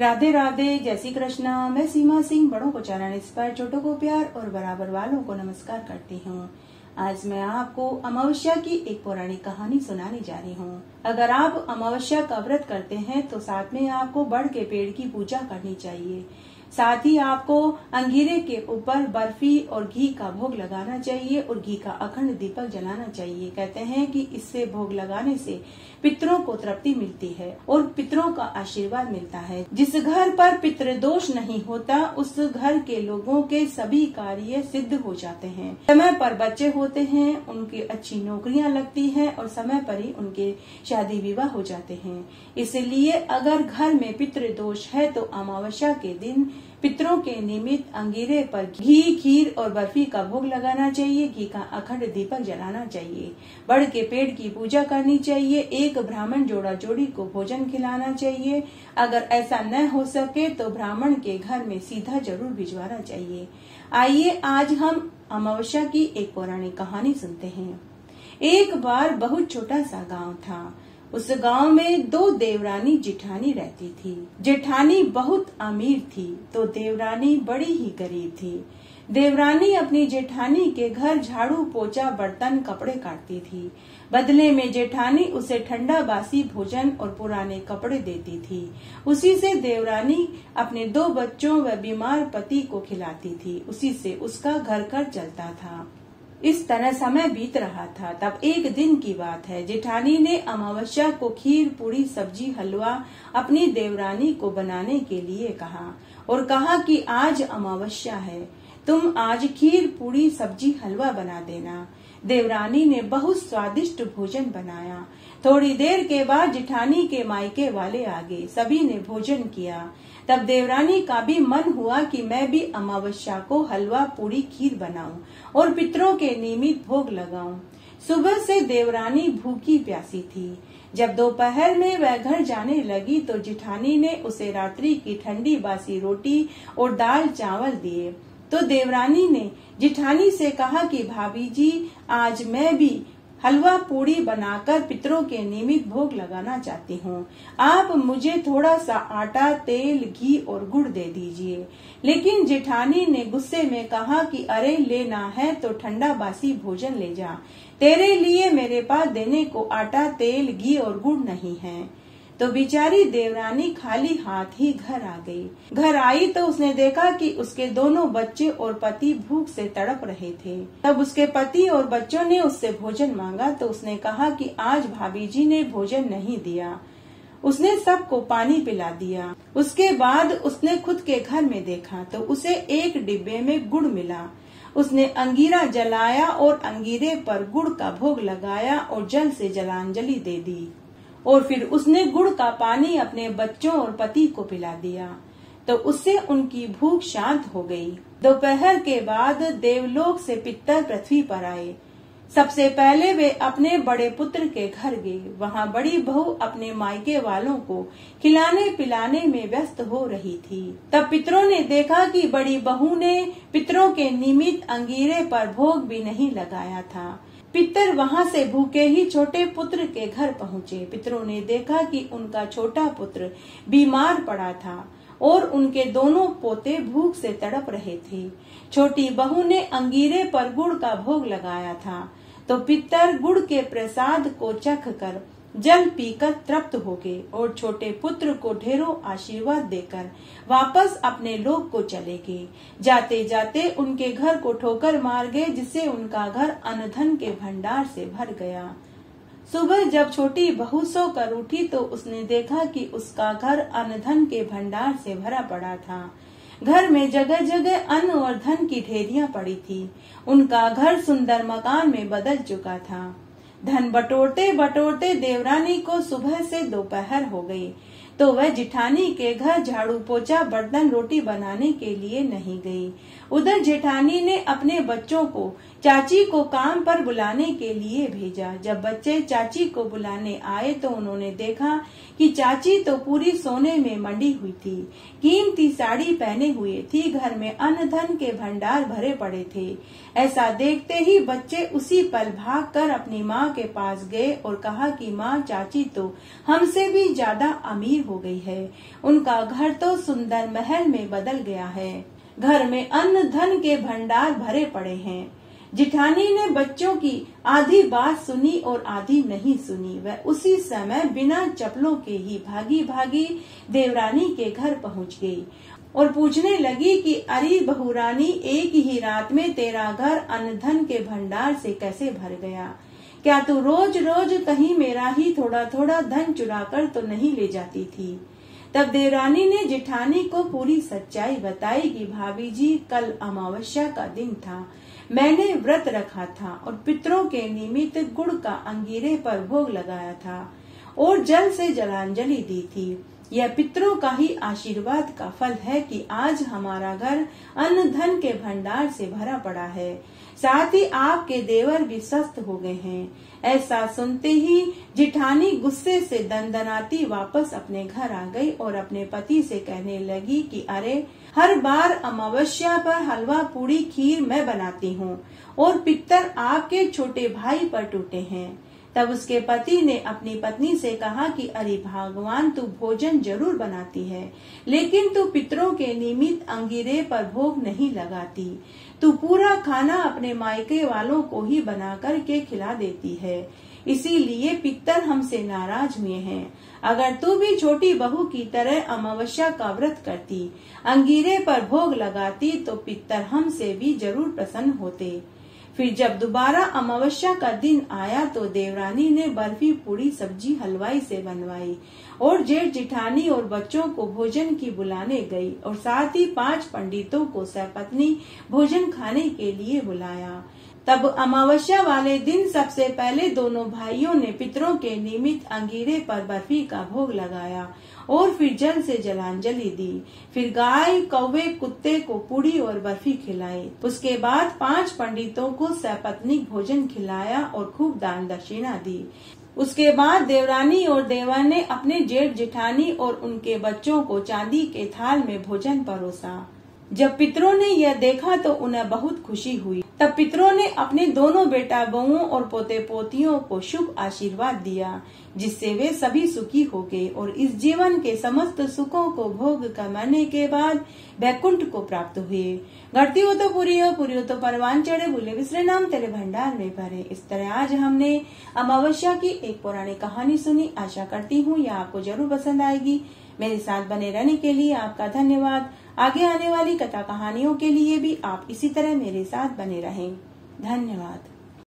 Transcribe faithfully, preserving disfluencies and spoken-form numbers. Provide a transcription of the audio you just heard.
राधे राधे, जय श्री कृष्णा। मैं सीमा सिंह बड़ों को चैनल इंस्पायर, छोटों को प्यार और बराबर वालों को नमस्कार करती हूँ। आज मैं आपको अमावस्या की एक पौराणिक कहानी सुनाने जा रही हूँ। अगर आप अमावस्या का व्रत करते हैं तो साथ में आपको बड़ के पेड़ की पूजा करनी चाहिए। साथ ही आपको अंगीरे के ऊपर बर्फी और घी का भोग लगाना चाहिए और घी का अखंड दीपक जलाना चाहिए। कहते हैं कि इससे भोग लगाने से पितरों को तृप्ति मिलती है और पितरों का आशीर्वाद मिलता है। जिस घर पर पितृदोष नहीं होता उस घर के लोगों के सभी कार्य सिद्ध हो जाते हैं। समय पर बच्चे होते हैं, उनकी अच्छी नौकरियां लगती हैं और समय पर ही उनके शादी विवाह हो जाते हैं। इसलिए अगर घर में पितृदोष है तो अमावस्या के दिन पितरों के निमित्त अंगीरे पर घी, खीर और बर्फी का भोग लगाना चाहिए। घी का अखंड दीपक जलाना चाहिए। बड़ के पेड़ की पूजा करनी चाहिए। एक ब्राह्मण जोड़ा जोड़ी को भोजन खिलाना चाहिए। अगर ऐसा न हो सके तो ब्राह्मण के घर में सीधा जरूर भिजवाना चाहिए। आइए आज हम अमावस्या की एक पौराणिक कहानी सुनते हैं। एक बार बहुत छोटा सा गाँव था। उस गांव में दो देवरानी जेठानी रहती थी। जेठानी बहुत अमीर थी तो देवरानी बड़ी ही गरीब थी। देवरानी अपनी जेठानी के घर झाड़ू, पोछा, बर्तन, कपड़े काटती थी। बदले में जेठानी उसे ठंडा बासी भोजन और पुराने कपड़े देती थी। उसी से देवरानी अपने दो बच्चों व बीमार पति को खिलाती थी। उसी से उसका घर का चलता था। इस तरह समय बीत रहा था। तब एक दिन की बात है, जेठानी ने अमावस्या को खीर, पूरी, सब्जी, हलवा अपनी देवरानी को बनाने के लिए कहा और कहा कि आज अमावस्या है, तुम आज खीर, पूरी, सब्जी, हलवा बना देना। देवरानी ने बहुत स्वादिष्ट भोजन बनाया। थोड़ी देर के बाद जेठानी के मायके वाले आ गए। सभी ने भोजन किया। तब देवरानी का भी मन हुआ कि मैं भी अमावस्या को हलवा, पूरी, खीर बनाऊं और पितरों के निमित्त भोग लगाऊं। सुबह से देवरानी भूखी प्यासी थी। जब दोपहर में वह घर जाने लगी तो जेठानी ने उसे रात्रि की ठंडी बासी रोटी और दाल चावल दिए। तो देवरानी ने जेठानी से कहा कि भाभी जी, आज मैं भी हलवा, पूड़ी बनाकर पितरों के निमित्त भोग लगाना चाहती हूँ। आप मुझे थोड़ा सा आटा, तेल, घी और गुड़ दे दीजिए। लेकिन जेठानी ने गुस्से में कहा कि अरे, लेना है तो ठंडा बासी भोजन ले जा, तेरे लिए मेरे पास देने को आटा, तेल, घी और गुड़ नहीं है। तो बेचारी देवरानी खाली हाथ ही घर आ गई। घर आई तो उसने देखा कि उसके दोनों बच्चे और पति भूख से तड़प रहे थे। तब उसके पति और बच्चों ने उससे भोजन मांगा तो उसने कहा कि आज भाभी जी ने भोजन नहीं दिया। उसने सबको पानी पिला दिया। उसके बाद उसने खुद के घर में देखा तो उसे एक डिब्बे में गुड़ मिला। उसने अंगीरा जलाया और अंगीरे पर गुड़ का भोग लगाया और जल से जलांजलि दे दी और फिर उसने गुड़ का पानी अपने बच्चों और पति को पिला दिया। तो उससे उनकी भूख शांत हो गई। दोपहर के बाद देवलोक से पितर पृथ्वी पर आए। सबसे पहले वे अपने बड़े पुत्र के घर गए। वहाँ बड़ी बहू अपने मायके वालों को खिलाने पिलाने में व्यस्त हो रही थी। तब पितरों ने देखा कि बड़ी बहू ने पितरों के निमित्त अंगीरे पर भोग भी नहीं लगाया था। पितर वहाँ से भूखे ही छोटे पुत्र के घर पहुँचे। पितरों ने देखा कि उनका छोटा पुत्र बीमार पड़ा था और उनके दोनों पोते भूख से तड़प रहे थे। छोटी बहू ने अंगीरे पर गुड़ का भोग लगाया था। तो पितर गुड़ के प्रसाद को चख कर, जल पीकर तृप्त हो गए और छोटे पुत्र को ढेरों आशीर्वाद देकर वापस अपने लोक को चले गए। जाते जाते उनके घर को ठोकर मार गए, जिससे उनका घर अनधन के भंडार से भर गया। सुबह जब छोटी बहू सोकर उठी तो उसने देखा कि उसका घर अनधन के भंडार से भरा पड़ा था। घर में जगह जगह अन्न और धन की ढेरियां पड़ी थी। उनका घर सुंदर मकान में बदल चुका था। धन बटोरते बटोरते देवरानी को सुबह से दोपहर हो गई। तो वह जेठानी के घर झाड़ू, पोछा, बर्तन, रोटी बनाने के लिए नहीं गई। उधर जेठानी ने अपने बच्चों को चाची को काम पर बुलाने के लिए भेजा। जब बच्चे चाची को बुलाने आए तो उन्होंने देखा कि चाची तो पूरी सोने में मंडी हुई थी, कीमती साड़ी पहने हुए थी। घर में अन्न धन के भंडार भरे पड़े थे। ऐसा देखते ही बच्चे उसी पल भाग कर अपनी माँ के पास गए और कहा कि माँ, चाची तो हमसे भी ज्यादा अमीर हो गई है। उनका घर तो सुंदर महल में बदल गया है। घर में अन्न धन के भंडार भरे पड़े हैं। जिठानी ने बच्चों की आधी बात सुनी और आधी नहीं सुनी। वह उसी समय बिना चप्पलों के ही भागी भागी देवरानी के घर पहुंच गई और पूछने लगी कि अरे बहुरानी, एक ही रात में तेरा घर अन्न धन के भंडार से कैसे भर गया? क्या तू रोज रोज कहीं मेरा ही थोड़ा थोड़ा धन चुराकर तो नहीं ले जाती थी? तब देवरानी ने जिठानी को पूरी सच्चाई बताई कि भाभी जी, कल अमावस्या का दिन था, मैंने व्रत रखा था और पितरों के निमित्त गुड़ का अंगीरे पर भोग लगाया था और जल से जलांजलि दी थी। यह पितरों का ही आशीर्वाद का फल है कि आज हमारा घर अन्न धन के भंडार से भरा पड़ा है। साथ ही आपके देवर भी स्वस्थ हो गए हैं। ऐसा सुनते ही जिठानी गुस्से से दनदनाती वापस अपने घर आ गई और अपने पति से कहने लगी कि अरे, हर बार अमावस्या पर हलवा पूरी खीर मैं बनाती हूँ और पितर आपके छोटे भाई पर टूटे हैं। तब उसके पति ने अपनी पत्नी से कहा कि अरे भगवान, तू भोजन जरूर बनाती है, लेकिन तू पितरों के निमित्त अंगीरे पर भोग नहीं लगाती। तू पूरा खाना अपने मायके वालों को ही बना कर के खिला देती है, इसीलिए पितर हमसे नाराज हुए हैं। अगर तू भी छोटी बहू की तरह अमावस्या का व्रत करती, अंगीरे पर भोग लगाती, तो पितर हमसे भी जरूर प्रसन्न होते। फिर जब दोबारा अमावस्या का दिन आया तो देवरानी ने बर्फी, पूरी, सब्जी हलवाई से बनवाई और जेठ जिठानी और बच्चों को भोजन की बुलाने गई और साथ ही पांच पंडितों को सहपत्नी भोजन खाने के लिए बुलाया। तब अमावस्या वाले दिन सबसे पहले दोनों भाइयों ने पितरों के निमित्त अंगीरे पर बर्फी का भोग लगाया और फिर जल से जलांजलि दी। फिर गाय, कौवे, कुत्ते को पूड़ी और बर्फी खिलाई। उसके बाद पांच पंडितों को सपत्नीक भोजन खिलाया और खूब दान दक्षिणा दी। उसके बाद देवरानी और देवर ने अपने जेठ जेठानी और उनके बच्चों को चांदी के थाल में भोजन परोसा। जब पितरों ने यह देखा तो उन्हें बहुत खुशी हुई। तब पितरों ने अपने दोनों बेटा बहुओं और पोते पोतियों को शुभ आशीर्वाद दिया, जिससे वे सभी सुखी हो गए और इस जीवन के समस्त सुखों को भोग कमाने के बाद बैकुंठ को प्राप्त हुए। घटती हो तो पूरी हो, पूरी हो तो परवान चढ़े, भूले बिसरे नाम तेरे भंडार में भरे। इस तरह आज हमने अमावस्या की एक पौराणिक कहानी सुनी। आशा करती हूँ यह आपको जरूर पसंद आएगी। मेरे साथ बने रहने के लिए आपका धन्यवाद। आगे आने वाली कथा कहानियों के लिए भी आप इसी तरह मेरे साथ बने रहें। धन्यवाद।